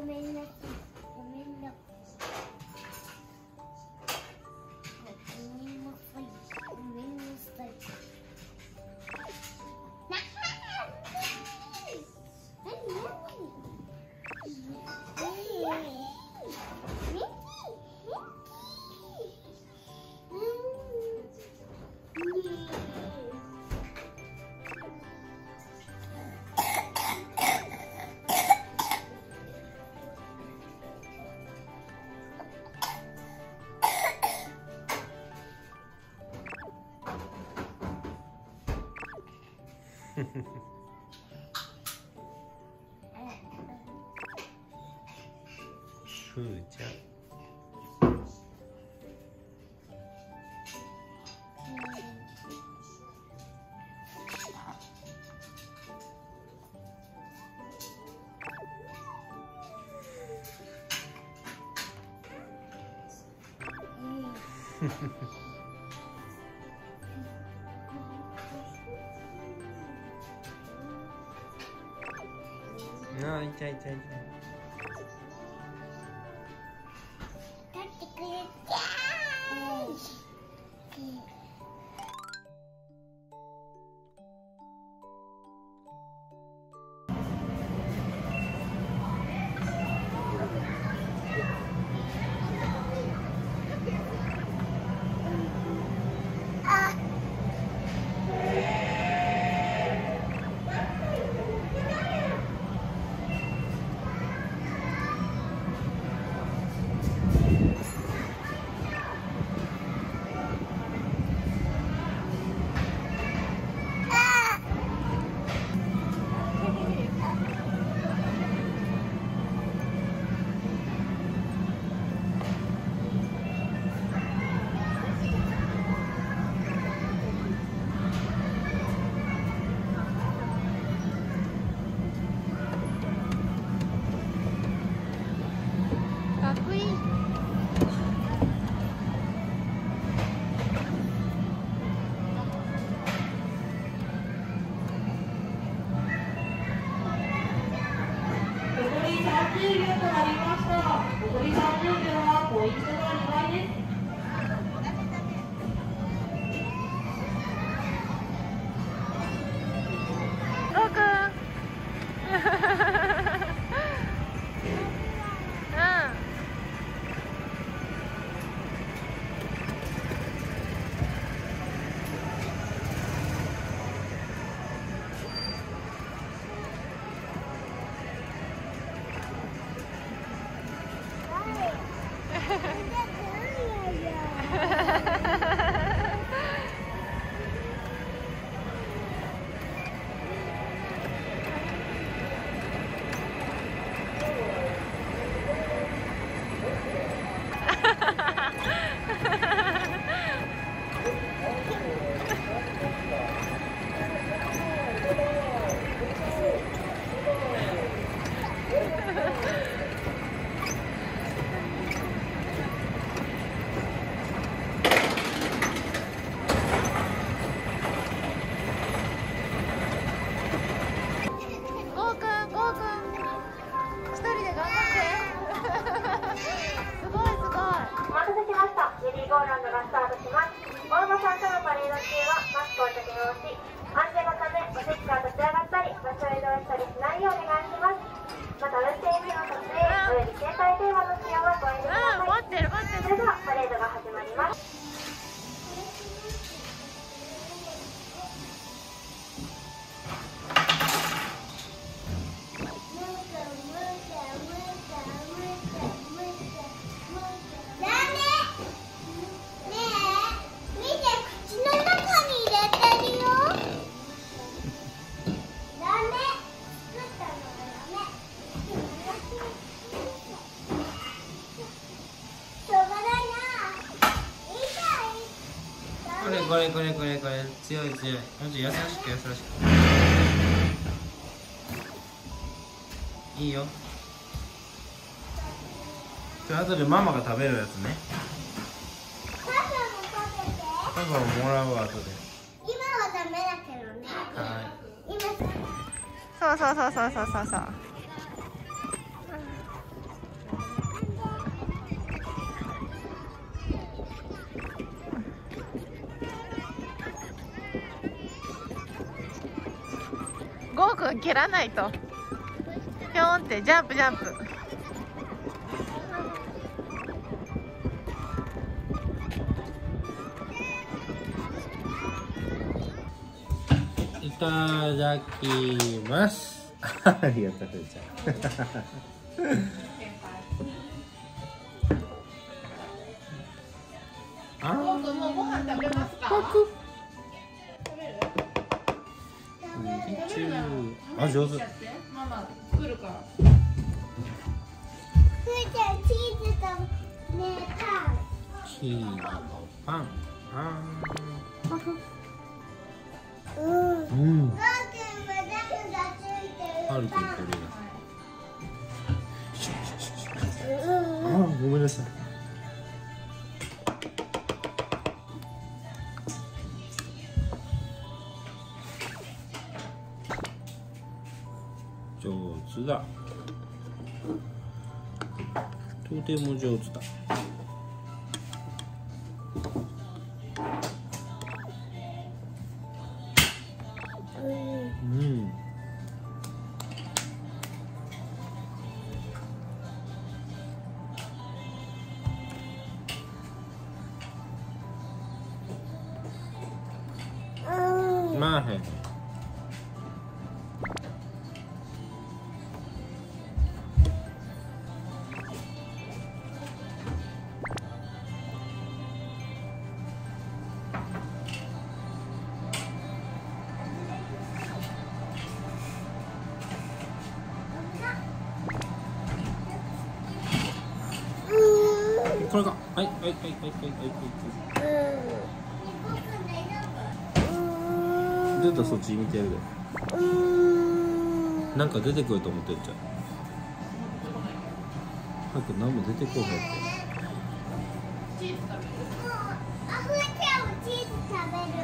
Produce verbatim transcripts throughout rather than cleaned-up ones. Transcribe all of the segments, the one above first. ごめんなさい。ごめんなさい。ごめんなさい。ごめんなさい。ふーちゃん。あ、痛い痛い痛い。取ってくれちゃーい。これこれこれこれ強い強い。もうちょい優しく優しく。いいよ。じゃあ後でママが食べるやつね。パパも食べて。パパももらうわ後で。今はダメだけどね。はい。今。そうそうそうそうそうそうそう。と蹴らないと。ぴょんってジャンプジャンプ。いただきます。ありがとうございます。あもうご飯食べますか。あ、上手。ママ作るから。ふーちゃんチーズとねパン。チーズとパン。パン。うん。うん。あるけどこれが。あ、ごめんなさい。上手だ。とても上手だ。うん。まあへん。これか、はい、はい、はい、はい、はい、はい。ずっとそっち見てるで。なんか出てくると思ってるじゃん。なんか何も出てこないって。チーズ食べる。あふれちゃう、チーズ食べる。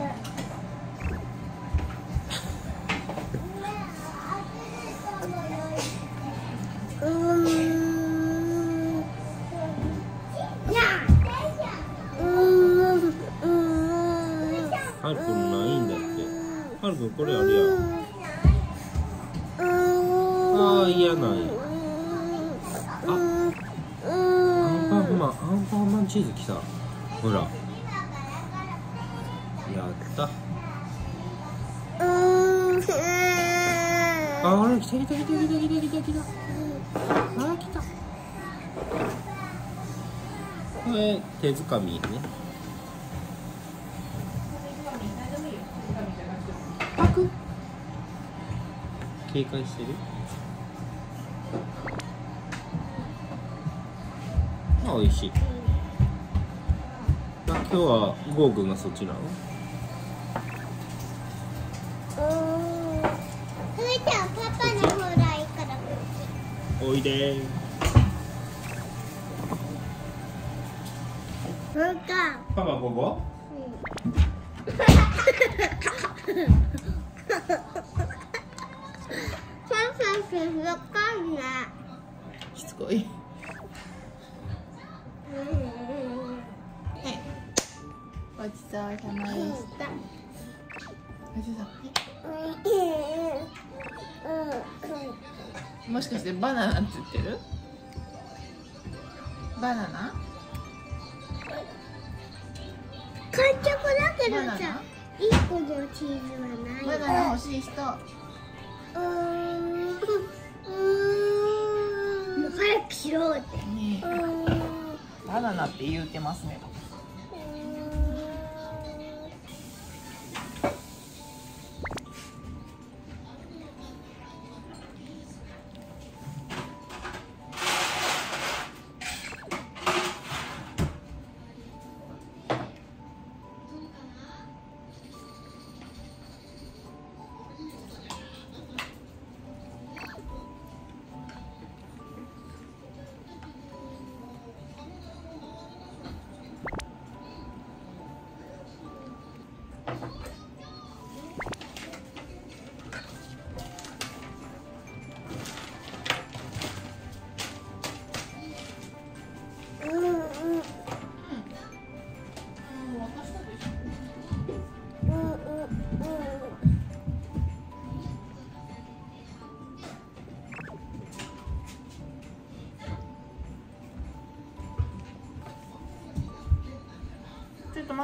ハルくんないんだって。ハルくんこれあるやん。ああ、嫌ない。あ、アンパンマン、アンパンマンチーズきた。ほら。やった。あ、あれきたきたきたきたきたきたきた。あ、きた。これ手づかみね。警戒してる。まあ美味しい。まあ今日はゴーグンがそっちなの。うん。ふーちゃんパパの方がいいからこっち。おいでー。なんか。パパここ？うん。わかんない。しつこい。ごちそうさまでした。ごちそう。もしかしてバナナって言ってる？バナナ？完食だけどさ、一個のチーズはない。バナナ欲しい人。早くしろってね。バナナって言うてますね。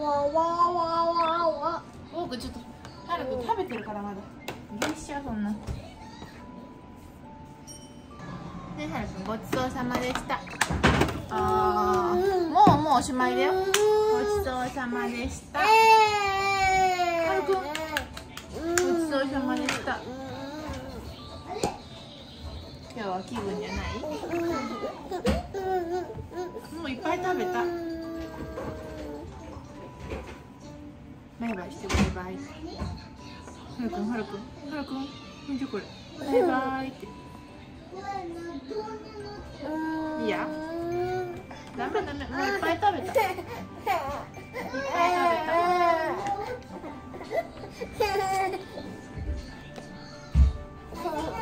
わわわわわ。おくちょっと。 ハル君食べてるからまだ許しちゃうそんな。ね、ハル君ごちそうさまでした。あー、もうもうおしまいだよ。ごちそうさまでした。ハル君ごちそうさまでした。今日は気分じゃない？もういっぱい食べた。 バイバイしてバイバイ。ハルくん、ハルくん、ハルくん、見てこれ。バイバイって。いや。ダメダメ、もういっぱい食べた。いっぱい食べた。